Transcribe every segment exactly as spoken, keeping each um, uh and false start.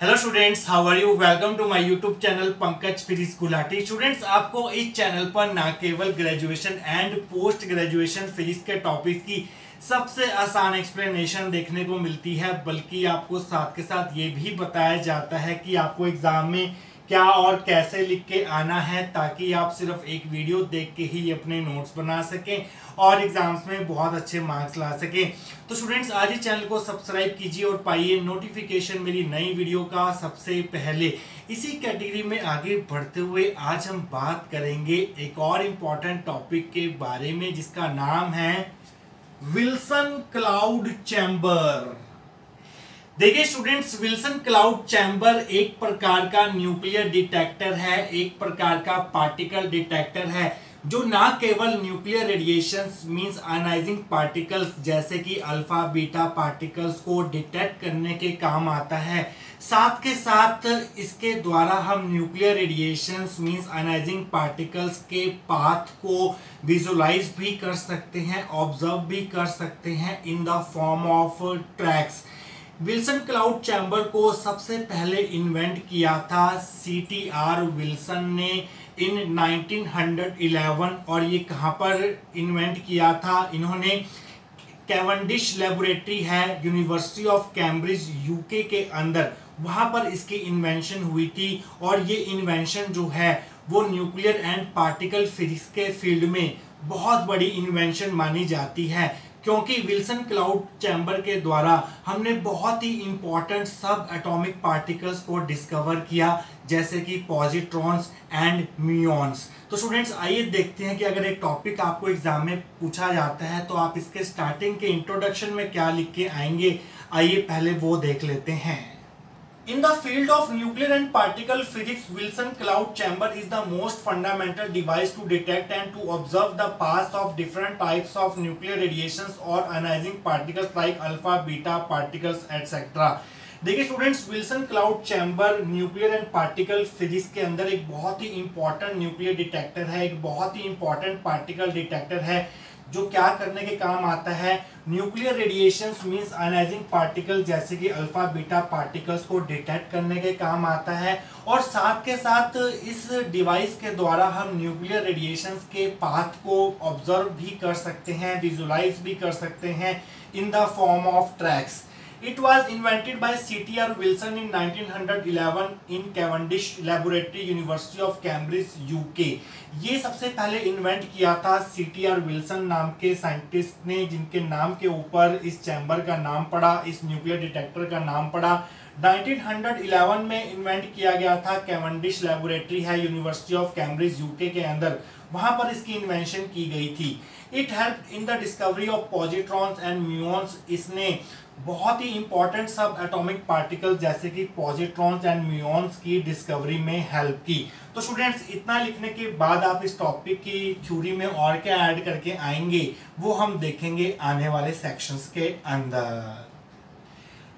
Hello students, how are you. Welcome to my YouTube channel Pankaj physics Gulati. Students, आपको इस channel पर ना केवल graduation and post graduation physics के टॉपिक्स की सबसे आसान एक्सप्लेनेशन देखने को मिलती है, बल्कि आपको साथ के साथ ये भी बताया जाता है कि आपको एग्ज़ाम में क्या और कैसे लिख के आना है, ताकि आप सिर्फ एक वीडियो देख के ही अपने नोट्स बना सकें और एग्ज़ाम्स में बहुत अच्छे मार्क्स ला सकें। तो स्टूडेंट्स, आज इस चैनल को सब्सक्राइब कीजिए और पाइए नोटिफिकेशन मेरी नई वीडियो का सबसे पहले। इसी कैटेगरी में आगे बढ़ते हुए आज हम बात करेंगे एक और इम्पॉर्टेंट टॉपिक के बारे में, जिसका नाम है विल्सन क्लाउड चैम्बर। देखिए स्टूडेंट्स, विल्सन क्लाउड चैम्बर एक प्रकार का न्यूक्लियर डिटेक्टर है, एक प्रकार का पार्टिकल डिटेक्टर है, जो ना केवल nuclear radiations means ionizing particles जैसे कि अल्फा बीटा पार्टिकल्स को डिटेक्ट करने के काम आता है, साथ के साथ इसके द्वारा हम nuclear radiations means ionizing particles के पाथ को विजुलाइज भी कर सकते हैं, ऑब्जर्व भी कर सकते हैं in the form of tracks. Wilson cloud chamber को सबसे पहले इन्वेंट किया था सी टी आर विल्सन ने इन नाइनटीन हंड्रेड इलेवन, और ये कहाँ पर इन्वेंट किया था इन्होंने, कैवेंडिश लेबोरेटरी है यूनिवर्सिटी ऑफ कैम्ब्रिज यूके के अंदर, वहाँ पर इसकी इन्वेंशन हुई थी। और ये इन्वेंशन जो है वो न्यूक्लियर एंड पार्टिकल फिजिक्स के फील्ड में बहुत बड़ी इन्वेंशन मानी जाती है, क्योंकि विल्सन क्लाउड चैम्बर के द्वारा हमने बहुत ही इम्पॉर्टेंट सब एटॉमिक पार्टिकल्स को डिस्कवर किया, जैसे कि पॉजिट्रॉन्स एंड म्यूऑन्स। तो स्टूडेंट्स, आइए देखते हैं कि अगर एक टॉपिक आपको एग्जाम में पूछा जाता है तो आप इसके स्टार्टिंग के इंट्रोडक्शन में क्या लिख के आएंगे। आइए पहले वो देख लेते हैं। In the field of nuclear and particle physics, Wilson Cloud Chamber is the most fundamental device to detect and to observe the path of different types of nuclear radiations or ionizing particles like alpha, beta particles, et cetera. देखिए students, Wilson cloud chamber nuclear and particle physics के अंदर एक बहुत ही important nuclear detector है, एक बहुत ही इम्पॉर्टेंट पार्टिकल डिटेक्टर है, जो क्या करने के काम आता है, nuclear radiations means ionizing particle जैसे कि अल्फा बीटा पार्टिकल्स को डिटेक्ट करने के काम आता है। और साथ के साथ इस डिवाइस के द्वारा हम न्यूक्लियर रेडिएशंस के पाथ को ऑब्जर्व भी कर सकते हैं, विजुलाइज भी कर सकते हैं in the form of tracks. It was invented by C T R Wilson in nineteen hundred eleven in Cavendish Laboratory, University of Cambridge, U K। ये सबसे पहले इन्वेंट किया था सी टी आर Wilson नाम के साइंटिस्ट ने, जिनके नाम के ऊपर इस चैम्बर का नाम पड़ा, इस न्यूक्लियर डिटेक्टर का नाम पड़ा। नाइनटीन हंड्रेड इलेवन में इन्वेंट किया गया था, कैवेंडिश लेबोरेटरी है यूनिवर्सिटी ऑफ कैम्ब्रिज यूके के अंदर, वहाँ पर इसकी इन्वेंशन की गई थी। It help in the discovery of positrons and muons. इसने बहुत ही इंपॉर्टेंट सब एटॉमिक पार्टिकल जैसे कि पॉजिट्रॉन्स एंड म्यूऑन्स की डिस्कवरी में हेल्प की। तो स्टूडेंट्स, इतना लिखने के बाद आप इस टॉपिक की थ्योरी में और क्या ऐड करके आएंगे वो हम देखेंगे आने वाले सेक्शंस के अंदर।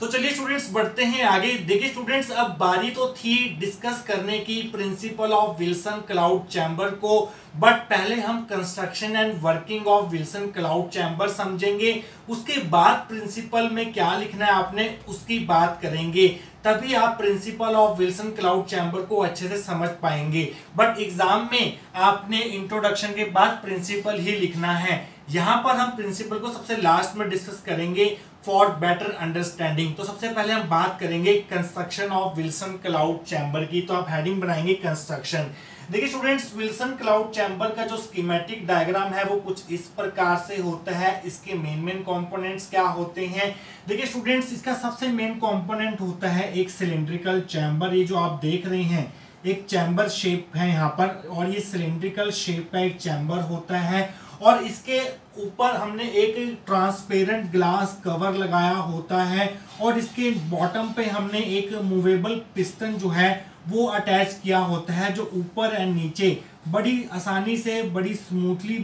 तो चलिए स्टूडेंट्स, बढ़ते हैं आगे। देखिए स्टूडेंट्स, अब बारी तो थी डिस्कस करने की principle of Wilson cloud chamber को, बट पहले हम construction and working of Wilson cloud chamber समझेंगे, उसके बाद प्रिंसिपल में क्या लिखना है आपने उसकी बात करेंगे, तभी आप principle of Wilson cloud chamber को अच्छे से समझ पाएंगे। बट एग्जाम में आपने इंट्रोडक्शन के बाद प्रिंसिपल ही लिखना है। यहाँ पर हम प्रिंसिपल को सबसे लास्ट में डिस्कस करेंगे फॉर बेटर अंडरस्टैंडिंग। तो सबसे पहले हम बात करेंगे construction of Wilson cloud chamber की। तो आप हेडिंग बनाएंगे कंस्ट्रक्शन। देखिए स्टूडेंट्स, विल्सन क्लाउड चैम्बर का जो स्कीमेटिक डायग्राम है वो कुछ इस प्रकार से होता है। इसके मेन मेन कंपोनेंट्स क्या होते हैं? देखिए स्टूडेंट्स, इसका सबसे मेन कंपोनेंट होता है एक सिलेंड्रिकल चैम्बर। ये जो आप देख रहे हैं एक चैम्बर शेप है यहाँ पर, और ये सिलेंड्रिकल शेप का एक चैम्बर होता है, और इसके ऊपर हमने एक ट्रांसपेरेंट ग्लास कवर लगाया होता है, और इसके बॉटम पे हमने एक मूवेबल पिस्टन जो है वो अटैच किया होता है, जो ऊपर एंड नीचे बड़ी आसानी से, बड़ी स्मूथली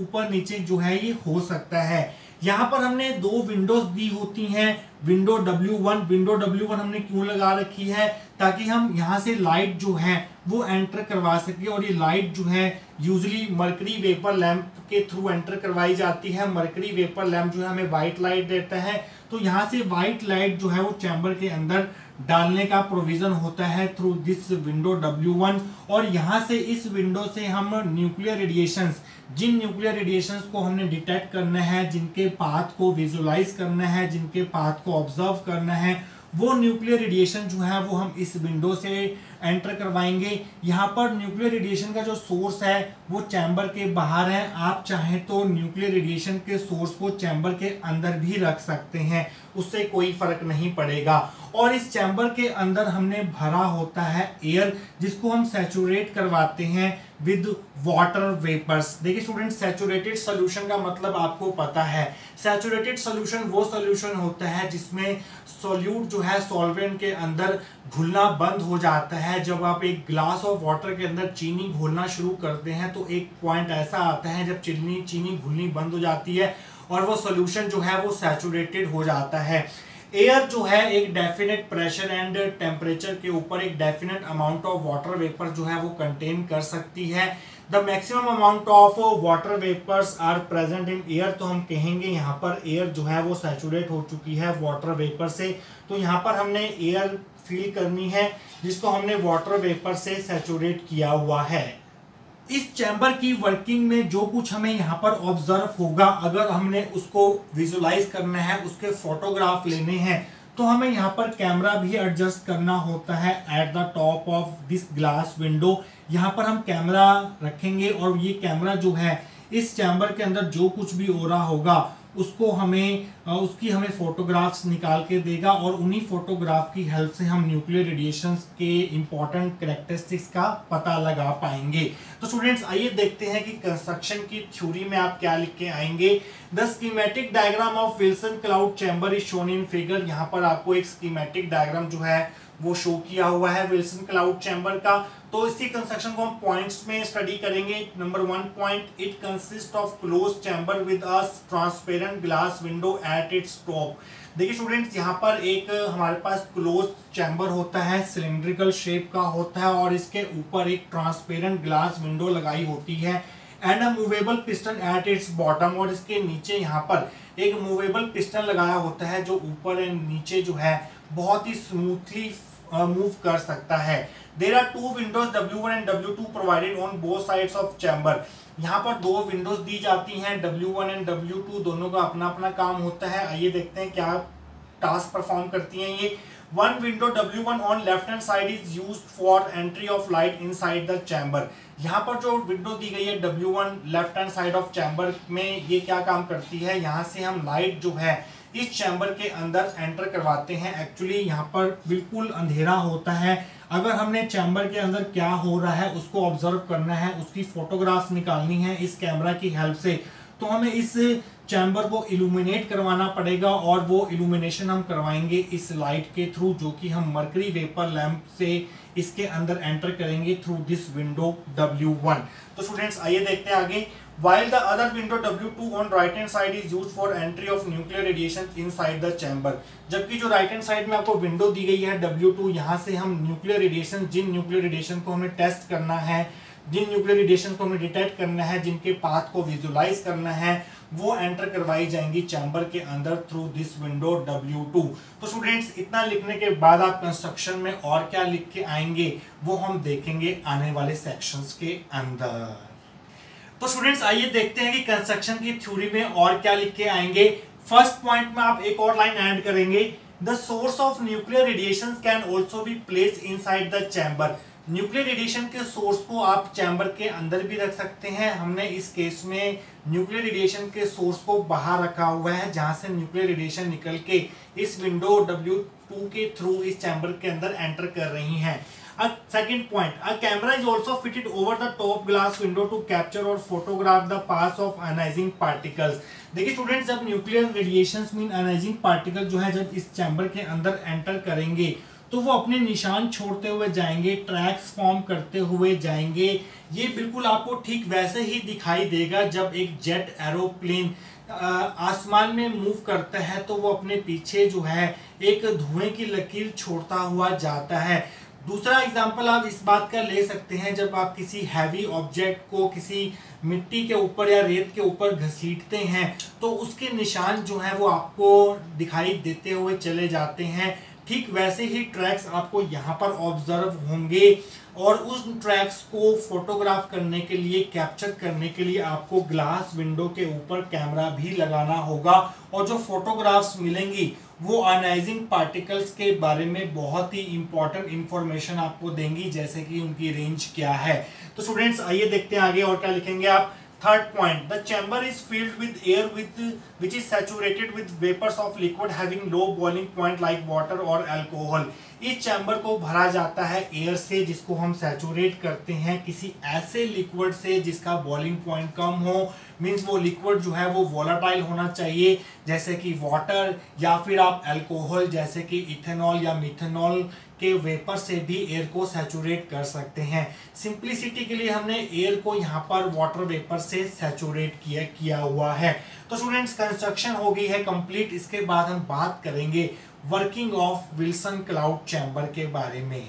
ऊपर नीचे जो है ये हो सकता है। यहाँ पर हमने दो विंडोज दी होती हैं, window W one, window W one हमने क्यों लगा रखी है, ताकि हम यहाँ से लाइट जो है वो एंटर करवा सके। और ये लाइट जो है यूजली मरकरी वेपर लैम्प के थ्रू एंटर करवाई जाती है। मरकरी वेपर लैम्प जो है हमें वाइट लाइट देता है, तो यहाँ से वाइट लाइट जो है वो चैम्बर के अंदर डालने का प्रोविज़न होता है through this window W one. और यहाँ से इस विंडो से हम न्यूक्लियर रेडिएशंस, जिन न्यूक्लियर रेडिएशंस को हमने डिटेक्ट करना है, जिनके पाथ को विजुलाइज करना है, जिनके पाथ को ऑब्जर्व करना है, वो न्यूक्लियर रेडिएशन जो है वो हम इस विंडो से एंटर करवाएंगे। यहाँ पर न्यूक्लियर रेडिएशन का जो सोर्स है वो चैम्बर के बाहर है। आप चाहें तो न्यूक्लियर रेडिएशन के सोर्स को चैम्बर के अंदर भी रख सकते हैं, उससे कोई फर्क नहीं पड़ेगा। और इस चैम्बर के अंदर हमने भरा होता है एयर, जिसको हम सैचुरेट करवाते हैं विद वाटर वेपर्स। देखिए स्टूडेंट, सैचुरेटेड सोल्यूशन का मतलब आपको पता है, सैचुरेटेड सोल्यूशन वो सोल्यूशन होता है जिसमें सोल्यूट जो है सॉल्वेंट के अंदर घुलना बंद हो जाता है। जब आप एक ग्लास ऑफ वाटर के अंदर चीनी घोलना शुरू करते हैं तो एक पॉइंट ऐसा आता है जब चीनी चीनी घुलनी बंद हो जाती है और वो सोल्यूशन जो है वो सैचुरेटेड हो जाता है। एयर जो है एक डेफिनेट प्रेशर एंड टेम्परेचर के ऊपर एक definite amount of water vapour जो है वो कंटेन कर सकती है। The maximum amount of water vapours are present in air, तो हम कहेंगे यहाँ पर एयर जो है वो सैचुरेट हो चुकी है वाटर वेपर से। तो यहाँ पर हमने एयर फील करनी है जिसको हमने वाटर वेपर से सैचुरेट किया हुआ है। इस चैम्बर की वर्किंग में जो कुछ हमें यहाँ पर ऑब्जर्व होगा, अगर हमने उसको विजुलाइज करना है, उसके फोटोग्राफ लेने हैं, तो हमें यहाँ पर कैमरा भी एडजस्ट करना होता है। At the top of this glass window यहाँ पर हम कैमरा रखेंगे और ये कैमरा जो है इस चैम्बर के अंदर जो कुछ भी हो रहा होगा उसको हमें उसकी हमें फोटोग्राफ्स निकाल के देगा। और उन्हीं फोटोग्राफ की हेल्प से हम न्यूक्लियर रेडिएशंस के इम्पॉर्टेंट करेक्टरिस्टिक्स का पता लगा पाएंगे। तो स्टूडेंट्स, आइए देखते हैं कि कंस्ट्रक्शन की थ्योरी में आप क्या लिख के आएंगे। The schematic diagram of Wilson cloud chamber is shown in figure. यहाँ पर आपको एक स्कीमेटिक डायग्राम जो है वो शो किया हुआ है विल्सन क्लाउड चैम्बर का। तो इसकी कंस्ट्रक्शन को हम पॉइंट्स में स्टडी करेंगे। Number one point, it consist of close chamber with a transparent glass window at its top. देखिए स्टूडेंट्स, यहाँ पर एक हमारे पास क्लोज चैम्बर होता है, सिलेंड्रिकल शेप का होता है और इसके ऊपर एक ट्रांसपेरेंट ग्लास विंडो लगाई होती है। And a movable piston at its bottom, और इसके नीचे यहाँ पर एक मूवेबल पिस्टन लगाया होता है जो ऊपर एंड नीचे जो है बहुत ही स्मूथली मूव कर सकता है। There are two windows W one and W two provided on both sides of chamber. यहाँ पर दो विंडोज दी जाती हैं, W one and W two, दोनों का अपना अपना काम होता है। आइए देखते हैं क्या टास्क परफॉर्म करती हैं ये। One window W one on left hand side is used for entry of light inside the chamber. यहाँ पर जो विंडो दी गई है W one left hand side of chamber में, ये क्या काम करती है, यहाँ से हम लाइट जो है इस चैम्बर के अंदर एंटर करवाते हैं। एक्चुअली यहाँ पर बिल्कुल अंधेरा होता है, अगर हमने चैम्बर के अंदर क्या हो रहा है उसको ऑब्जर्व करना है, उसकी फोटोग्राफ्स निकालनी है इस कैमरा की हेल्प से, तो हमें इस चैम्बर को इल्यूमिनेट करवाना पड़ेगा। और वो इल्यूमिनेशन हम करवाएंगे इस लाइट के थ्रू, जो कि हम मरकरी वेपर लैम्प से इसके अंदर एंटर करेंगे through this window W one. तो स्टूडेंट्स, आइए देखते हैं आगे। While the other window W two on right hand side is used for entry of nuclear radiation inside the chamber. जबकि जो राइट हैंड साइड में आपको विंडो दी गई है W टू, यहाँ से हम न्यूक्लियर रेडिएशन, जिन न्यूक्लियर रेडिएशन को हमें टेस्ट करना है, जिन न्यूक्लियर रेडिएशन को हमें डिटेक्ट करना है, जिनके पाथ को विजुलाइज करना है, वो एंटर करवाई जाएंगी चैम्बर के अंदर through this window W two. तो स्टूडेंट्स, इतना लिखने के बाद आप कंस्ट्रक्शन में और क्या लिख के आएंगे वो हम देखेंगे आने वाले सेक्शंस के अंदर। तो स्टूडेंट्स, आइए देखते हैं कि कंस्ट्रक्शन की थ्योरी में और क्या लिख के आएंगे। फर्स्ट पॉइंट में आप एक और लाइन ऐड करेंगे, the source of nuclear radiation can also be placed inside the chamber. Nuclear radiation के सोर्स को आप चैम्बर के अंदर भी रख सकते हैं। हमने इस केस में न्यूक्लियर रेडिएशन के सोर्स को बाहर रखा हुआ है, जहाँ से न्यूक्लियर रेडिएशन निकल के इस विंडो W टू के थ्रू इस चैम्बर के अंदर एंटर कर रही हैं। Second point, a camera is also fitted over the top glass window to capture or photograph the path of ionizing particles. देखिए स्टूडेंट्स, जब nuclear radiations mean ionizing particle जो है जब इस चैम्बर के अंदर एंटर करेंगे तो वो अपने निशान छोड़ते हुए जाएंगे, ट्रैक्स फॉर्म करते हुए जाएंगे। ये बिल्कुल आपको ठीक वैसे ही दिखाई देगा जब एक जेट एरोप्लेन आसमान में मूव करता है तो वो अपने पीछे जो है एक धुएं की लकीर छोड़ता हुआ जाता है। दूसरा एग्जाम्पल आप इस बात का ले सकते हैं, जब आप किसी हैवी ऑब्जेक्ट को किसी मिट्टी के ऊपर या रेत के ऊपर घसीटते हैं तो उसके निशान जो हैं वो आपको दिखाई देते हुए चले जाते हैं। ठीक वैसे ही ट्रैक्स आपको यहाँ पर ऑब्जर्व होंगे और उस ट्रैक्स को फोटोग्राफ करने के लिए, कैप्चर करने के लिए आपको ग्लास विंडो के ऊपर कैमरा भी लगाना होगा और जो फोटोग्राफ्स मिलेंगी वो आयोनाइजिंग पार्टिकल्स के बारे में बहुत ही इंपॉर्टेंट इंफॉर्मेशन आपको देंगी, जैसे कि उनकी रेंज क्या है। तो स्टूडेंट्स आइए देखते हैं आगे और क्या लिखेंगे आप। Third point, the chamber is filled with air with which is saturated with vapours of liquid having low boiling point like water और अल्कोहल। इस चैम्बर को भरा जाता है एयर से जिसको हम सैचुरेट करते हैं किसी ऐसे लिक्विड से जिसका बॉइलिंग पॉइंट कम हो, मीन्स वो लिक्विड जो है वो वॉलेटाइल होना चाहिए, जैसे कि वाटर या फिर आप अल्कोहल जैसे कि इथेनॉल या मिथेनॉल के वेपर से भी एयर को सैचुरेट कर सकते हैं। सिंप्लिसिटी के लिए हमने एयर को यहाँ पर वाटर वेपर से सैचुरेट किया किया हुआ है। तो स्टूडेंट्स कंस्ट्रक्शन हो गई है कंप्लीट। इसके बाद हम बात करेंगे working of Wilson cloud chamber के बारे में।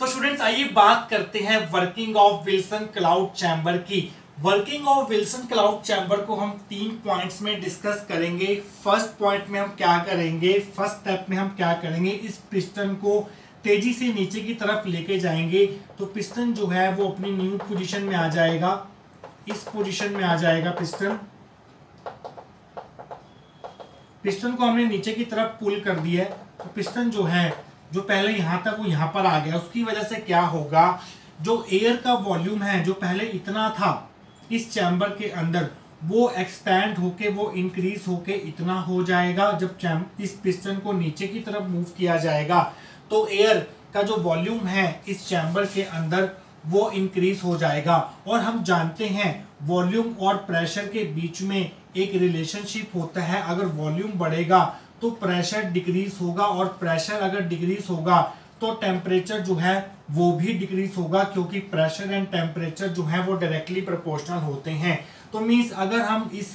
तो स्टूडेंट्स आइए बात करते हैं working of Wilson cloud chamber की। Working of Wilson cloud chamber को हम तीन पॉइंट्स में डिस्कस करेंगे। फर्स्ट पॉइंट में हम क्या करेंगे, फर्स्ट स्टेप में हम क्या करेंगे, इस पिस्टन को तेजी से नीचे की तरफ लेके जाएंगे तो पिस्टन जो है वो अपनी न्यू पोजिशन में आ जाएगा, इस पोजिशन में आ जाएगा पिस्टन। पिस्टन को हमने नीचे की तरफ पुल कर दिया है तो पिस्टन जो है जो पहले यहाँ तक वो यहाँ पर आ गया। उसकी वजह से क्या होगा, जो एयर का वॉल्यूम है जो पहले इतना था इस चैम्बर के अंदर वो एक्सपैंड होके वो इंक्रीज होके इतना हो जाएगा। जब चैम्बर इस पिस्टन को नीचे की तरफ मूव किया जाएगा तो एयर का जो वॉल्यूम है इस चैम्बर के अंदर वो इंक्रीज हो जाएगा। और हम जानते हैं वॉल्यूम और प्रेशर के बीच में एक रिलेशनशिप होता है, अगर वॉल्यूम बढ़ेगा तो प्रेशर डिक्रीज होगा और प्रेशर अगर डिक्रीज होगा तो टेम्परेचर जो है वो भी डिक्रीज होगा, क्योंकि प्रेशर एंड टेम्परेचर जो है वो डायरेक्टली प्रोपोर्शनल होते हैं। तो मीन्स अगर हम इस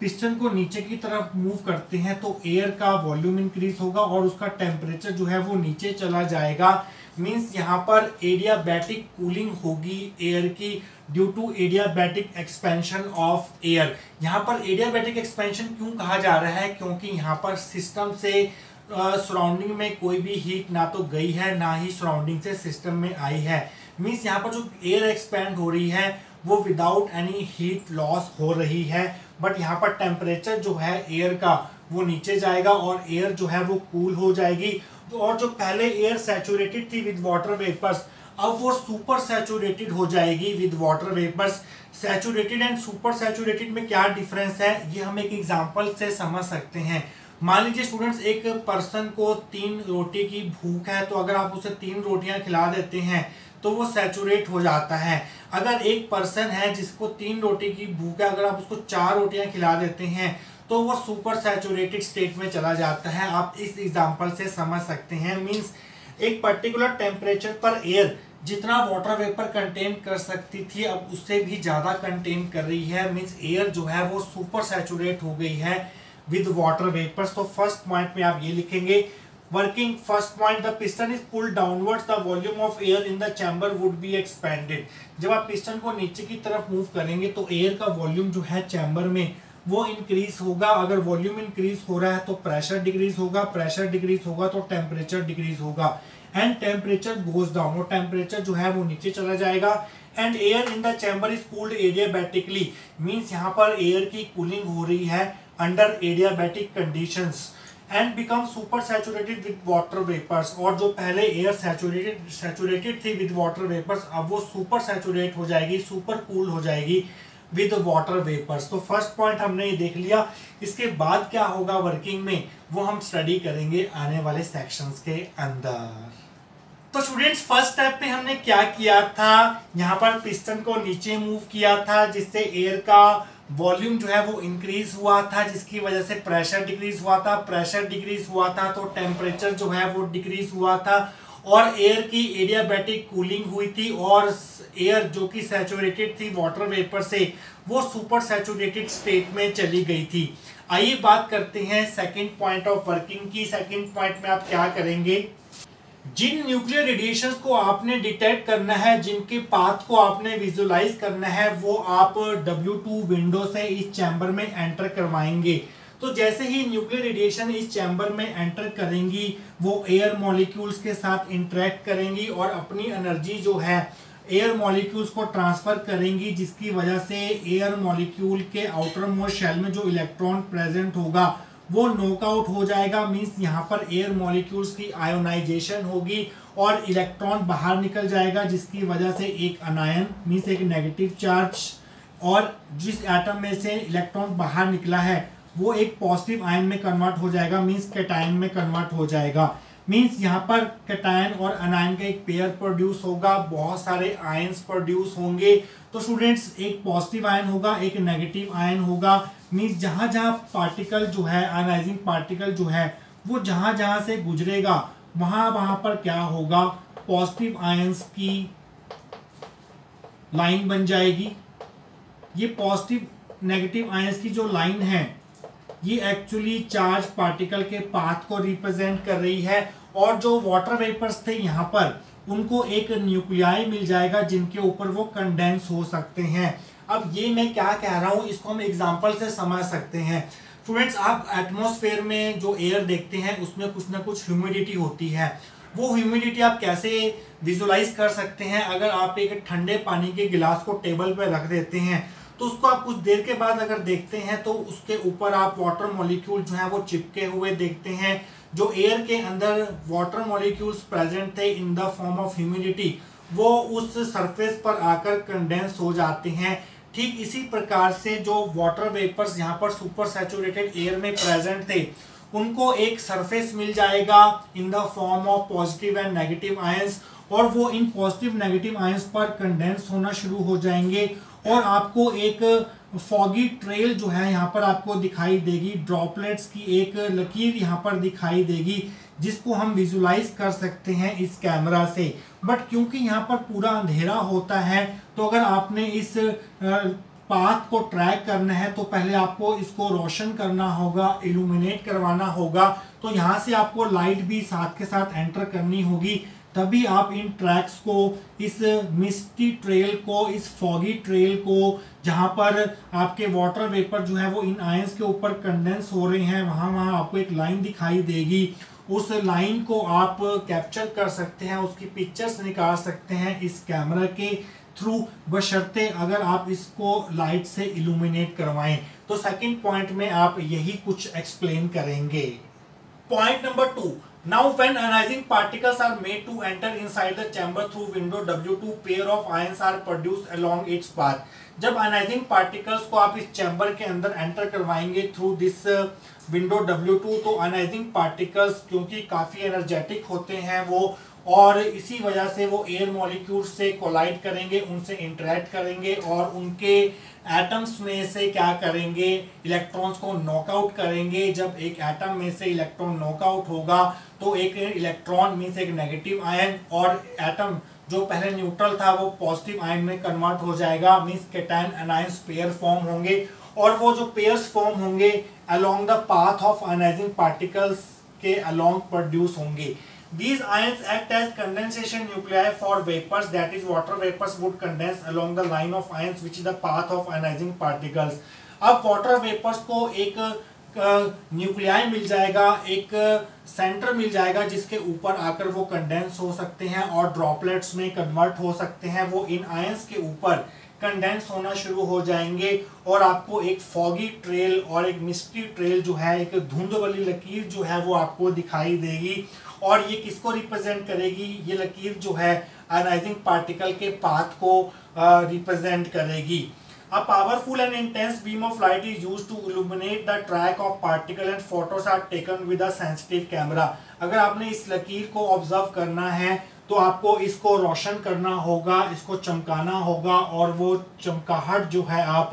पिस्टन को नीचे की तरफ मूव करते हैं तो एयर का वॉल्यूम इंक्रीज होगा और उसका टेम्परेचर जो है वो नीचे चला जाएगा। मीन्स यहाँ पर एडियाबैटिक कूलिंग होगी एयर की, due to adiabatic expansion of air. यहाँ पर एडियाबैटिक एक्सपेंशन क्यों कहा जा रहा है, क्योंकि यहाँ पर सिस्टम से सराउंडिंग uh, में कोई भी हीट ना तो गई है ना ही सराउंडिंग से सिस्टम में आई है। मीन्स यहाँ पर जो एयर एक्सपेंड हो रही है वो विदाउट एनी हीट लॉस हो रही है, बट यहाँ पर टेम्परेचर जो है एयर का वो नीचे जाएगा और एयर जो है वो कूल हो जाएगी। और जो पहले एयर सैचुरेटेड थी विद वाटर वेपर्स अब वो सुपर सैचुरेटेड हो जाएगी with water vapours. Saturated and super saturated में क्या डिफरेंस है ये हम एक एग्जाम्पल से समझ सकते हैं। मान लीजिए स्टूडेंट्स एक पर्सन को तीन रोटी की भूख है, तो अगर आप उसे तीन रोटियां खिला देते हैं तो वो सैचुरेट हो जाता है। अगर एक पर्सन है जिसको तीन रोटी की भूख है, अगर आप उसको चार रोटियां खिला देते हैं तो वो सुपर सैचुरेटेड स्टेट में चला जाता है। आप इस एग्जांपल से समझ सकते हैं। मींस एक पर्टिकुलर टेम्परेचर पर एयर जितना वाटर वेपर कंटेन कर सकती थी अब उससे भी ज़्यादा कंटेन कर रही है। मीन्स एयर जो है वो सुपर सैचुरेट हो गई है विद वाटर वेपर्स। तो फर्स्ट पॉइंट में आप ये लिखेंगे working. First point, the piston is pulled downwards the volume of air in the chamber would be expanded. जब आप पिस्टन को नीचे की तरफ मूव करेंगे तो एयर का वॉल्यूम जो है चैम्बर में वो इंक्रीज होगा। अगर वॉल्यूम इंक्रीज हो रहा है तो प्रेशर डिक्रीज होगा, प्रेशर डिक्रीज होगा तो टेम्परेचर डिक्रीज होगा एंड टेम्परेचर गोज डाउन, और टेम्परेचर जो है वो नीचे चला जाएगा। And air in the chamber is cooled adiabatically, means यहाँ पर एयर की कूलिंग हो रही है under adiabatic conditions and become super saturated with water vapours. और जो पहले एयर सैचुरेटेड सैचुरेटेड थी विद वाटर वेपर्स अब वो सुपर सैचुरेट हो जाएगी, सुपर कूल हो जाएगी विद वाटर वेपर्स। तो फर्स्ट पॉइंट हमने ये देख लिया। इसके बाद क्या होगा वर्किंग में वो हम स्टडी करेंगे आने वाले सेक्शंस के अंदर। तो स्टूडेंट्स फर्स्ट स्टेप पे हमने क्या किया था, यहाँ पर पिस्टन को नीचे मूव किया था जिससे एयर का वॉल्यूम जो है वो इंक्रीज हुआ था, जिसकी वजह से प्रेशर डिक्रीज हुआ था, प्रेशर डिक्रीज हुआ था तो टेम्परेचर जो है वो डिक्रीज हुआ था और एयर की एडियाबैटिक कूलिंग हुई थी और एयर जो कि सैचुरेटेड थी वाटर वेपर से, वो सुपर सैचुरेटेड स्टेट में चली गई थी। आइए बात करते हैं सेकंड पॉइंट ऑफ वर्किंग की। सेकंड पॉइंट में आप क्या करेंगे, जिन न्यूक्लियर रेडिएशंस को आपने डिटेक्ट करना है, जिनके पाथ को आपने विजुलाइज करना है, वो आप डब्ल्यू टू विंडो से इस चैम्बर में एंटर करवाएंगे। तो जैसे ही न्यूक्लियर रेडिएशन इस चैम्बर में एंटर करेंगी, वो एयर मॉलिक्यूल्स के साथ इंटरेक्ट करेंगी और अपनी एनर्जी जो है एयर मॉलिक्यूल्स को ट्रांसफ़र करेंगी, जिसकी वजह से एयर मॉलिक्यूल के आउटर मोस्ट शेल में जो इलेक्ट्रॉन प्रेजेंट होगा वो नॉकआउट हो जाएगा। मीन्स यहाँ पर एयर मॉलिक्यूल्स की आयोनाइजेशन होगी और इलेक्ट्रॉन बाहर निकल जाएगा, जिसकी वजह से एक अनायन मीन्स एक नेगेटिव चार्ज, और जिस एटम में से इलेक्ट्रॉन बाहर निकला है वो एक पॉजिटिव आयन में कन्वर्ट हो जाएगा, मीन्स कैटायन में कन्वर्ट हो जाएगा। मीन्स यहाँ पर कैटायन और अनायन का एक पेयर प्रोड्यूस होगा, बहुत सारे आयन्स प्रोड्यूस होंगे। तो स्टूडेंट्स, एक पॉजिटिव आयन होगा, एक नेगेटिव आयन होगा। मीन्स जहाँ जहाँ पार्टिकल जो है आयनाइजिंग पार्टिकल जो है वो जहाँ जहाँ से गुजरेगा वहाँ वहाँ पर क्या होगा, पॉजिटिव आयन्स की लाइन बन जाएगी। ये पॉजिटिव नेगेटिव आयन्स की जो लाइन है ये एक्चुअली चार्ज पार्टिकल के पाथ को रिप्रेजेंट कर रही है, और जो वाटर वेपर्स थे यहाँ पर उनको एक न्यूक्लियाई मिल जाएगा जिनके ऊपर वो कंडेंस हो सकते हैं। अब ये मैं क्या कह रहा हूँ इसको हम एग्जांपल से समझ सकते हैं। स्टूडेंट्स, आप एटमॉस्फेयर में जो एयर देखते हैं उसमें कुछ ना कुछ ह्यूमिडिटी होती है। वो ह्यूमिडिटी आप कैसे विजुलाइज कर सकते हैं, अगर आप एक ठंडे पानी के गिलास को टेबल पर रख देते हैं तो उसको आप कुछ देर के बाद अगर देखते हैं तो उसके ऊपर आप वाटर मॉलिक्यूल जो है वो चिपके हुए देखते हैं। जो एयर के अंदर वाटर मॉलिक्यूल्स प्रेजेंट थे in the form of humidity, वो उस सरफेस पर आकर कंडेंस हो जाते हैं। ठीक इसी प्रकार से जो वाटर वेपर्स यहाँ पर सुपर सैचुरेटेड एयर में प्रेजेंट थे उनको एक सरफेस मिल जाएगा in the form of positive and negative ions, और वो इन पॉजिटिव नेगेटिव आयंस पर कंडेंस होना शुरू हो जाएंगे और आपको एक फॉगी ट्रेल जो है यहाँ पर आपको दिखाई देगी, ड्रॉपलेट्स की एक लकीर यहाँ पर दिखाई देगी, जिसको हम विजुलाइज कर सकते हैं इस कैमरा से। बट क्योंकि यहाँ पर पूरा अंधेरा होता है तो अगर आपने इस पाथ को ट्रैक करना है तो पहले आपको इसको रोशन करना होगा, इल्यूमिनेट करवाना होगा। तो यहाँ से आपको लाइट भी साथ के साथ एंटर करनी होगी, तभी आप इन ट्रैक्स को, इस मिस्टी ट्रेल को, इस फॉगी ट्रेल को, जहाँ पर आपके वाटर वेपर जो है वो इन आयंस के ऊपर कंडेंस हो रहे हैं, वहाँ वहाँ आपको एक लाइन दिखाई देगी। उस लाइन को आप कैप्चर कर सकते हैं, उसकी पिक्चर्स निकाल सकते हैं इस कैमरा के थ्रू, बशर्ते अगर आप इसको लाइट से इल्यूमिनेट करवाएं। तो सेकंड पॉइंट में आप यही कुछ एक्सप्लेन करेंगे। Point number two, Now when ionizing particles are made to enter inside the chamber through window W two, pair of ions are produced along its path. जब ionizing particles को आप इस chamber के अंदर enter करवाएंगे through this window W two, तो ionizing particles क्योंकि काफ़ी energetic होते हैं वो, और इसी वजह से वो एयर मॉलिक्यूल से कोलाइड करेंगे, उनसे इंटरेक्ट करेंगे और उनके एटम्स में से क्या करेंगे, इलेक्ट्रॉन्स को नॉकआउट करेंगे। जब एक एटम में से इलेक्ट्रॉन नॉकआउट होगा तो एक इलेक्ट्रॉन मीन्स एक नेगेटिव आयन और एटम जो पहले न्यूट्रल था वो पॉजिटिव आयन में कन्वर्ट हो जाएगा। Means cation anions pair form होंगे, और वो जो पेयर्स फॉर्म होंगे along the path of ionizing particles के अलोंग प्रोड्यूस होंगे। These ions act as condensation nuclei for vapors, that is water vapors would condense along the line of ions which is the path of ionizing particles. अब water vapors को एक nuclei मिल जाएगा, एक centre मिल जाएगा जिसके ऊपर आकर वो कंडेंस हो सकते हैं और ड्रॉपलेट्स में कन्वर्ट हो सकते हैं। वो इन आयंस के ऊपर कंडेंस होना शुरू हो जाएंगे और आपको एक फॉगी ट्रेल और एक मिस्टी ट्रेल जो है, एक धुंध वाली लकीर जो है वो आपको दिखाई देगी, और ये किसको रिप्रेजेंट करेगी, ये लकीर जो है आयोनाइजिंग पार्टिकल के पाथ को रिप्रेजेंट करेगी। A powerful and intense beam of light is used to illuminate the track of particle and photos are taken with a sensitive camera. अगर आपने इस लकीर को ऑब्जर्व करना है तो आपको इसको रोशन करना होगा, इसको चमकाना होगा, और वो चमकाहट जो है आप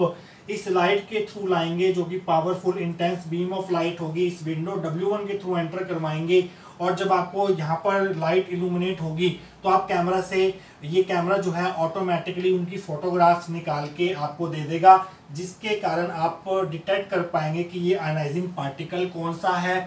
इस लाइट के थ्रू लाएंगे जो कि powerful intense beam of light होगी। इस विंडो डब्ल्यू वन के थ्रू एंटर करवाएंगे और जब आपको यहाँ पर लाइट इल्यूमिनेट होगी तो आप कैमरा से, ये कैमरा जो है ऑटोमेटिकली उनकी फ़ोटोग्राफ्स निकाल के आपको दे देगा, जिसके कारण आप डिटेक्ट कर पाएंगे कि ये आयोनाइजिंग पार्टिकल कौन सा है,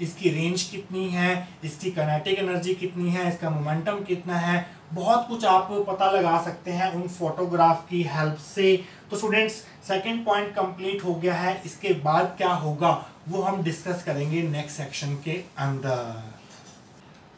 इसकी रेंज कितनी है, इसकी काइनेटिक एनर्जी कितनी है, इसका मोमेंटम कितना है, बहुत कुछ आप पता लगा सकते हैं उन फोटोग्राफ की हेल्प से। तो स्टूडेंट्स, सेकंड पॉइंट कंप्लीट हो गया है। इसके बाद क्या होगा वो हम डिस्कस करेंगे नेक्स्ट सेक्शन के अंदर।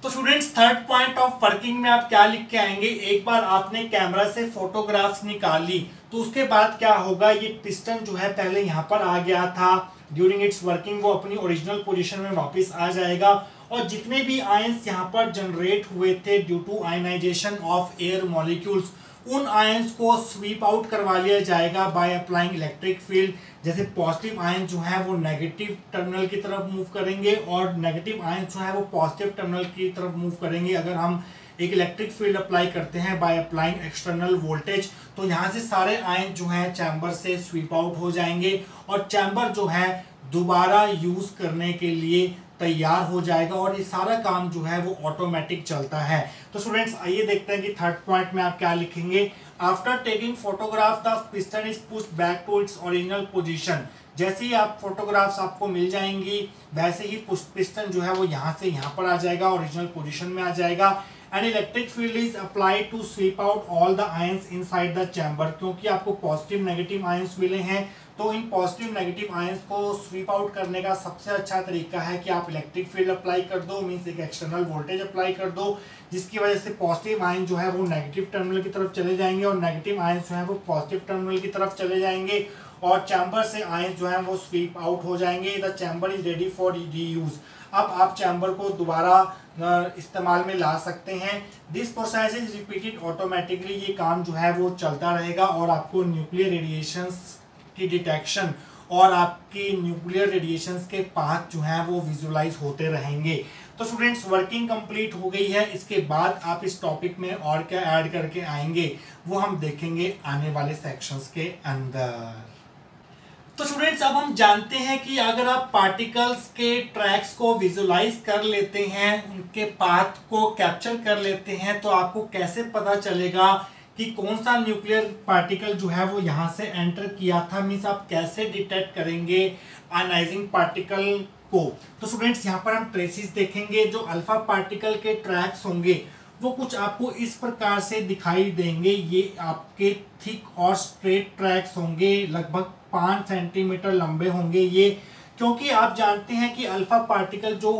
तो students, third point of working में आप क्या लिख के आएंगे, एक बार आपने कैमरा से फोटोग्राफ्स निकाली तो उसके बाद क्या होगा, ये पिस्टन जो है पहले यहाँ पर आ गया था, ड्यूरिंग इट्स वर्किंग वो अपनी ओरिजिनल पोजीशन में वापस आ जाएगा, और जितने भी आयंस यहाँ पर जनरेट हुए थे due to ionization of air molecules, उन आयंस को स्वीप आउट करवा लिया जाएगा बाय अप्लाइंग इलेक्ट्रिक फील्ड। जैसे पॉजिटिव आयन जो है वो नेगेटिव टर्मिनल की तरफ मूव करेंगे और नेगेटिव आयन जो है वो पॉजिटिव टर्मिनल की तरफ मूव करेंगे अगर हम एक इलेक्ट्रिक फील्ड अप्लाई करते हैं बाय अप्लाइंग एक्सटर्नल वोल्टेज। तो यहाँ से सारे आयन जो हैं चैम्बर से स्वीप आउट हो जाएंगे और चैम्बर जो है दोबारा यूज़ करने के लिए तैयार हो जाएगा, और ये सारा काम जो है वो ऑटोमेटिक चलता है। तो स्टूडेंट्स, आइए देखते हैं कि थर्ड पॉइंट में आप क्या लिखेंगे, after taking photograph the piston is pushed back to its original position. जैसे ही आप फोटोग्राफ्स आपको मिल जाएंगी वैसे ही पिस्टन जो है वो यहाँ से यहाँ पर आ जाएगा, ओरिजिनल पोजीशन में आ जाएगा। And electric field is applied to sweep out all the ions inside the chamber. क्योंकि आपको पॉजिटिव नेगेटिव आयंस मिले हैं तो इन पॉजिटिव नेगेटिव आयंस को स्वीप आउट करने का सबसे अच्छा तरीका है कि आप इलेक्ट्रिक फील्ड अप्लाई कर दो, मीन्स एक एक्सटर्नल वोल्टेज अप्लाई कर दो, जिसकी वजह से पॉजिटिव आयन जो है वो नेगेटिव टर्मिनल की तरफ चले जाएंगे और नेगेटिव आयंस जो है वो पॉजिटिव टर्मिनल की तरफ चले जाएंगे और चैम्बर से आयंस जो है वो स्वीप आउट हो जाएंगे। The chamber is ready for reuse. अब आप चैम्बर को दोबारा इस्तेमाल में ला सकते हैं। This process is repeated automatically. ये काम जो है वो चलता रहेगा और आपको न्यूक्लियर रेडिएशंस की डिटेक्शन और आपकी न्यूक्लियर रेडिएशंस के पाथ जो हैं वो विजुलाइज होते रहेंगे। तो स्टूडेंट्स, वर्किंग कंप्लीट हो गई है। इसके बाद आप इस टॉपिक में और क्या ऐड करके आएंगे वो हम देखेंगे आने वाले सेक्शंस के अंदर। तो स्टूडेंट्स, अब हम जानते हैं कि अगर आप पार्टिकल्स के ट्रैक्स को विजुलाइज कर लेते हैं, उनके पाथ को कैप्चर कर लेते हैं, तो आपको कैसे पता चलेगा कि कौन सा न्यूक्लियर पार्टिकल जो है वो यहाँ से एंटर किया था, मीन्स आप कैसे डिटेक्ट करेंगे आयनाइजिंग पार्टिकल को। तो स्टूडेंट्स, यहाँ पर हम ट्रेसेस देखेंगे। जो अल्फा पार्टिकल के ट्रैक्स होंगे वो कुछ आपको इस प्रकार से दिखाई देंगे। ये आपके थिक और स्ट्रेट ट्रैक्स होंगे, लगभग पाँच सेंटीमीटर लंबे होंगे ये, क्योंकि आप जानते हैं कि अल्फा पार्टिकल जो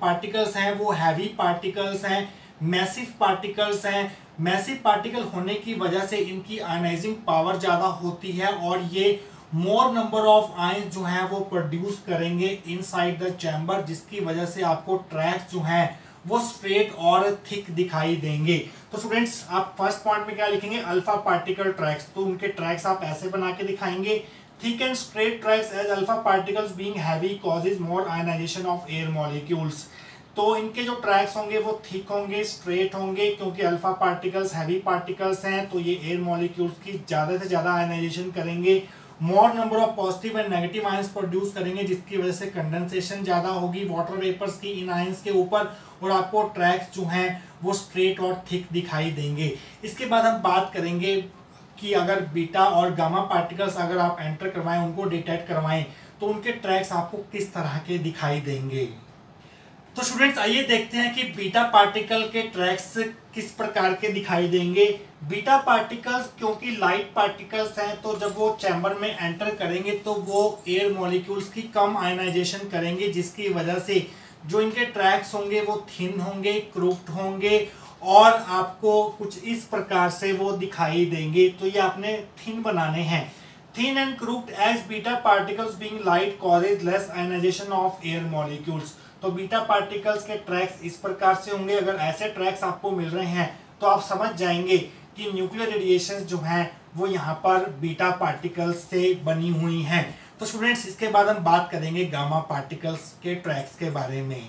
पार्टिकल्स हैं वो हैवी पार्टिकल्स हैं, मैसिव पार्टिकल्स हैं। मैसिव पार्टिकल होने की वजह से इनकी आयनाइजिंग पावर ज़्यादा होती है और ये मोर नंबर ऑफ आयंस जो हैं वो प्रोड्यूस करेंगे इनसाइड द चैम्बर, जिसकी वजह से आपको ट्रैक्स जो हैं वो स्ट्रेट और थिक दिखाई देंगे। तो स्टूडेंट्स, आप फर्स्ट पॉइंट में क्या लिखेंगे, अल्फा पार्टिकल ट्रैक्स। तो उनके ट्रैक्स आप ऐसे बना के दिखाएंगे, thick and straight tracks as alpha particles being heavy causes more ionization of air molecules. तो इनके जो ट्रैक्स होंगे वो थिक होंगे, स्ट्रेट होंगे, क्योंकि अल्फा पार्टिकल्स हैवी पार्टिकल्स हैं तो ये एयर मॉलिक्यूल्स की ज़्यादा से ज़्यादा आयनाइजेशन करेंगे, more number of positive and negative ions produce करेंगे, जिसकी वजह से कंडेंसेशन ज़्यादा होगी वाटर वेपर्स की इन आयंस के ऊपर, और आपको ट्रैक्स जो हैं वो स्ट्रेट और थिक दिखाई देंगे। इसके बाद हम बात करेंगे कि अगर बीटा और गामा पार्टिकल्स अगर आप एंटर करवाएं, उनको डिटेक्ट करवाएं, तो उनके ट्रैक्स आपको किस तरह के दिखाई देंगे। तो स्टूडेंट्स, आइए देखते हैं कि बीटा पार्टिकल के ट्रैक्स किस प्रकार के दिखाई देंगे। बीटा पार्टिकल्स क्योंकि लाइट पार्टिकल्स हैं तो जब वो चैम्बर में एंटर करेंगे तो वो एयर मॉलिक्यूल्स की कम आयनाइजेशन करेंगे, जिसकी वजह से जो इनके ट्रैक्स होंगे वो थिन होंगे, क्रूप्ड होंगे और आपको कुछ इस प्रकार से वो दिखाई देंगे। तो ये आपने थिन बनाने हैं, thin and crooked as beta particles being light causes less ionization of air molecules. तो बीटा पार्टिकल्स के ट्रैक्स इस प्रकार से होंगे। अगर ऐसे ट्रैक्स आपको मिल रहे हैं तो आप समझ जाएंगे कि न्यूक्लियर रेडिएशंस जो हैं वो यहाँ पर बीटा पार्टिकल्स से बनी हुई हैं। तो स्टूडेंट्स, इसके बाद हम बात करेंगे गामा पार्टिकल्स के ट्रैक्स के बारे में।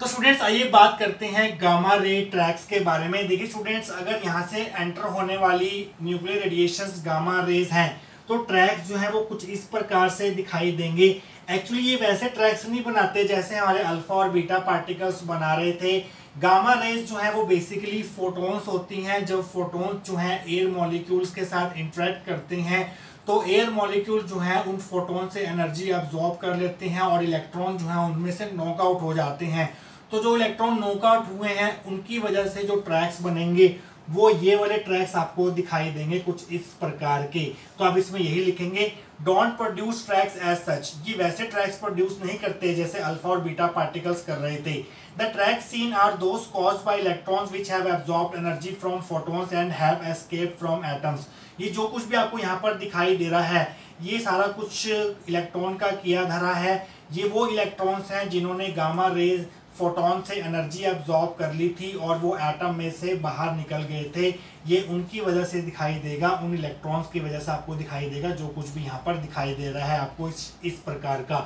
तो स्टूडेंट्स, आइए बात करते हैं गामा रे ट्रैक्स के बारे में। देखिए स्टूडेंट्स, अगर यहाँ से एंटर होने वाली न्यूक्लियर रेडिएशंस गामा रेज हैं तो ट्रैक्स जो है वो कुछ इस प्रकार से दिखाई देंगे। एक्चुअली ये वैसे ट्रैक्स नहीं बनाते जैसे हमारे अल्फा और बीटा पार्टिकल्स बना रहे थे। गामा रेज जो है वो बेसिकली फोटॉन्स होती हैं। जब फोटॉन्स जो हैं एयर मॉलिक्यूल्स के साथ इंटरेक्ट करते हैं तो एयर मॉलिक्यूल जो हैं उन फोटॉन से एनर्जी अब्जॉर्ब कर लेते हैं और इलेक्ट्रॉन जो हैं उनमें से नॉकआउट हो जाते हैं। तो जो इलेक्ट्रॉन नॉकआउट हुए हैं उनकी वजह से जो ट्रैक्स बनेंगे वो ये वाले ट्रैक्स आपको दिखाई देंगे कुछ इस प्रकार के। तो आप इसमें यही लिखेंगे don't produce tracks as such. ये वैसे ट्रैक्स प्रोड्यूस नहीं करते जैसे अल्फा और बीटा पार्टिकल्स कर रहे थे। The tracks seen are those caused by electrons which have absorbed energy from photons and have escaped from atoms. ये जो कुछ भी आपको यहाँ पर दिखाई दे रहा है ये सारा कुछ इलेक्ट्रॉन का किया धरा है। ये वो इलेक्ट्रॉन्स हैं जिन्होंने गामा रेज फोटॉन से एनर्जी एब्जॉर्ब कर ली थी और वो एटम में से बाहर निकल गए थे। ये उनकी वजह से दिखाई देगा, उन इलेक्ट्रॉन्स की वजह से आपको दिखाई देगा जो कुछ भी यहाँ पर दिखाई दे रहा है आपको इस इस प्रकार का।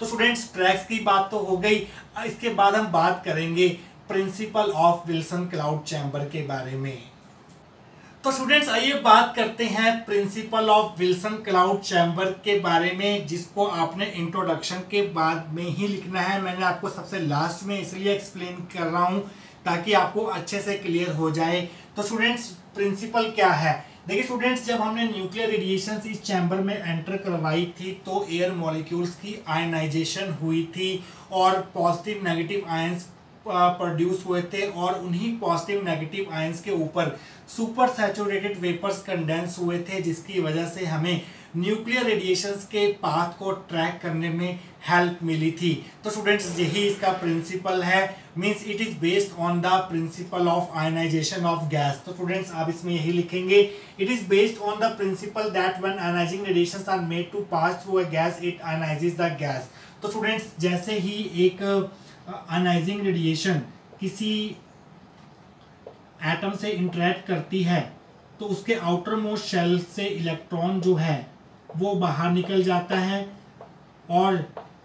तो स्टूडेंट्स ट्रैक्स की बात तो हो गई। इसके बाद हम बात करेंगे principle of Wilson cloud chamber के बारे में। तो स्टूडेंट्स आइए बात करते हैं principle of Wilson cloud chamber के बारे में, जिसको आपने इंट्रोडक्शन के बाद में ही लिखना है। मैंने आपको सबसे लास्ट में इसलिए एक्सप्लेन कर रहा हूँ ताकि आपको अच्छे से क्लियर हो जाए। तो स्टूडेंट्स प्रिंसिपल क्या है? देखिए स्टूडेंट्स, जब हमने न्यूक्लियर रेडिएशन इस चैम्बर में एंटर करवाई थी तो एयर मॉलिक्यूल्स की आयनाइजेशन हुई थी और पॉजिटिव नेगेटिव आयंस प्रोड्यूस हुए थे और उन्हीं पॉजिटिव नेगेटिव आयंस के ऊपर सुपर सैचुरेटेड वेपर्स कंडेंस हुए थे, जिसकी वजह से हमें न्यूक्लियर रेडिएशंस के पाथ को ट्रैक करने में हेल्प मिली थी। तो स्टूडेंट्स यही इसका प्रिंसिपल है, means it is based on the principle of ionization of gas. तो स्टूडेंट्स आप इसमें यही लिखेंगे it is based on the principle that when ionizing radiations are made to pass through a gas it ionizes the gas. तो students जैसे ही एक ionizing radiation किसी एटम से इंटरेक्ट करती है तो उसके आउटर मोस्ट शेल से इलेक्ट्रॉन जो है वो बाहर निकल जाता है और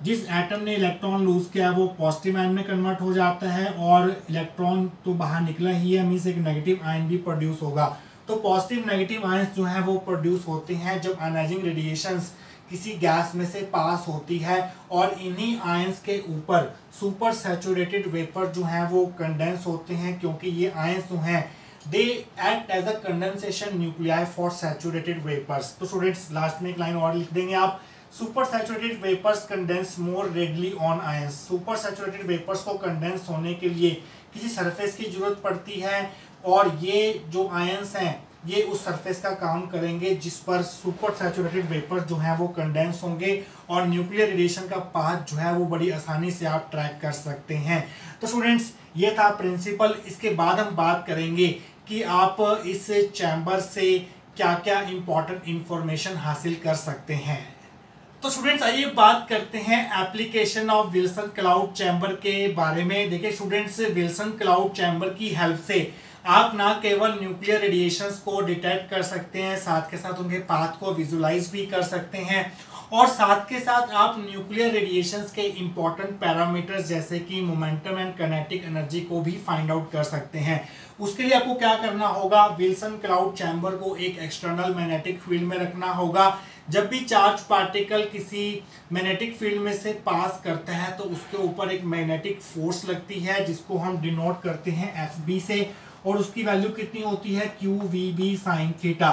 जिस एटम ने इलेक्ट्रॉन लूज किया वो पॉजिटिव आयन में कन्वर्ट हो जाता है और इलेक्ट्रॉन तो बाहर निकला ही है, मीन्स एक नेगेटिव आयन भी प्रोड्यूस होगा। तो पॉजिटिव नेगेटिव आयंस जो है वो प्रोड्यूस होते हैं जब आयनाइजिंग रेडिएशंस किसी गैस में से पास होती है और इन्हीं आयंस के ऊपर सुपर सैचुरेटेड वेपर जो हैं वो कंडेंस होते हैं, क्योंकि ये आयंस जो हैं they act as a condensation nuclei for saturated vapours. तो स्टूडेंट्स लास्ट में एक लाइन और लिख देंगे आप, super saturated vapours condense more readily on ions. Super saturated vapours को कंडेंस होने के लिए किसी सरफेस की जरूरत पड़ती है और ये जो आयंस हैं ये उस सरफेस का काम करेंगे जिस पर सुपर सैचुरेटेड वेपर जो है वो कंडेंस होंगे और न्यूक्लियर रेडिएशन का पाथ जो है वो बड़ी आसानी से आप ट्रैक कर सकते हैं। तो स्टूडेंट्स ये था प्रिंसिपल। इसके बाद हम बात करेंगे कि आप इस चैम्बर से क्या क्या इंपॉर्टेंट इंफॉर्मेशन हासिल कर सकते हैं। तो स्टूडेंट्स आइए बात करते हैं application of Wilson cloud chamber के बारे में। देखिए स्टूडेंट्स विल्सन क्लाउड चैम्बर की हेल्प से आप ना केवल न्यूक्लियर रेडिएशंस को डिटेक्ट कर सकते हैं, साथ के साथ उनके पाथ को विजुलाइज भी कर सकते हैं और साथ के साथ आप न्यूक्लियर रेडिएशंस के इम्पॉर्टेंट पैरामीटर्स जैसे कि मोमेंटम एंड काइनेटिक एनर्जी को भी फाइंड आउट कर सकते हैं। उसके लिए आपको क्या करना होगा, विल्सन क्लाउड चैम्बर को एक एक्सटर्नल मैग्नेटिक फील्ड में रखना होगा। जब भी चार्ज पार्टिकल किसी मैग्नेटिक फील्ड में से पास करता है तो उसके ऊपर एक मैग्नेटिक फोर्स लगती है जिसको हम डिनोट करते हैं एफ बी से और उसकी वैल्यू कितनी होती है, Q V B sine theta.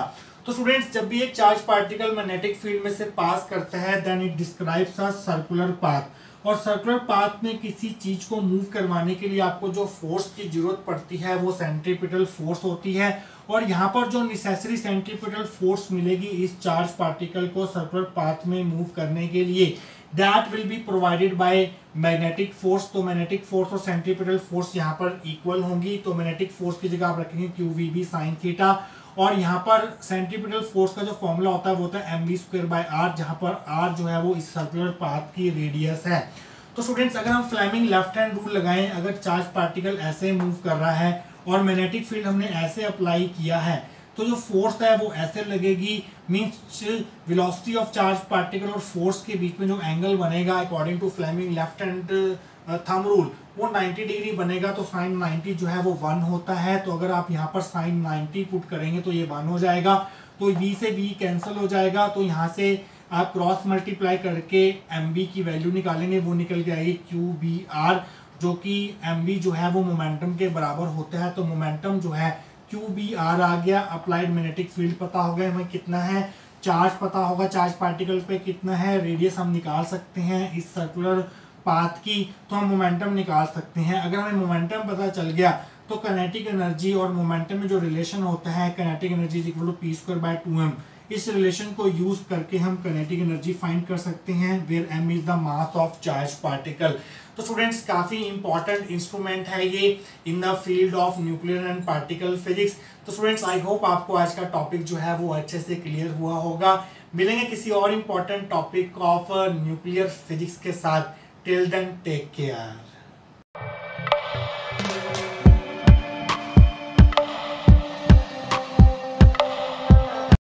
तो स्टूडेंट्स जब भी एक चार्ज पार्टिकल मैग्नेटिक फील्ड में से पास करता है then it describes a circular path और सर्कुलर पाथ में किसी चीज को मूव करवाने के लिए आपको जो फोर्स की जरूरत पड़ती है वो सेंट्रीपिटल फोर्स होती है और यहाँ पर जो नेसेसरी सेंट्रीपिटल फोर्स मिलेगी इस चार्ज पार्टिकल को सर्कुलर पाथ में मूव करने के लिए that will be provided by magnetic force. तो मैग्नेटिक फोर्स और सेंट्रीपिटल फोर्स यहाँ पर इक्वल होंगी। तो मैग्नेटिक फोर्स की जगह आप रखेंगे Q V B sine theta और यहाँ पर सेंट्रीपिटल फोर्स का जो फॉर्मूला होता है वो होता है M V square by R, जहाँ पर आर जो है वो इस सर्कुलर पाथ की रेडियस है। तो स्टूडेंट्स अगर हम फ्लेमिंग लेफ्ट हैंड रूल लगाएं, अगर चार्ज पार्टिकल ऐसे मूव कर रहा है और मैग्नेटिक फील्ड हमने ऐसे अप्लाई किया है तो जो फोर्स है वो ऐसे लगेगी, means velocity of charge particle और फोर्स के बीच में जो एंगल बनेगा according to Fleming left hand thumb rule वो नब्बे डिग्री बनेगा। तो साइन नब्बे जो है वो वन होता है। तो अगर आप यहाँ पर साइन नब्बे पुट करेंगे तो ये वन हो जाएगा। तो v से v कैंसिल हो जाएगा, तो यहाँ से आप क्रॉस मल्टीप्लाई करके एम बी की वैल्यू निकालेंगे, वो निकल के आएगी क्यू बी आर, जो कि एम बी जो है वो मोमेंटम के बराबर होता है। तो मोमेंटम जो है क्यू बी आर आ गया। अप्लाइड मैग्नेटिक फील्ड पता हो गया हमें कितना है, चार्ज पता होगा चार्ज पार्टिकल पे कितना है, रेडियस हम निकाल सकते हैं इस सर्कुलर पाथ की, तो हम मोमेंटम निकाल सकते हैं। अगर हमें मोमेंटम पता चल गया तो कनेटिक एनर्जी और मोमेंटम में जो रिलेशन होता है kinetic energy is equal to P square by two M, इस रिलेशन को यूज करके हम कनेटिक एनर्जी फाइंड कर सकते हैं, where M is the mass of charge particle. तो स्टूडेंट्स काफ़ी इंपॉर्टेंट इंस्ट्रूमेंट है ये in the field of nuclear and particle physics. तो स्टूडेंट्स आई होप आपको आज का टॉपिक जो है वो अच्छे से क्लियर हुआ होगा। मिलेंगे किसी और important topic of nuclear physics के साथ। Till then take care.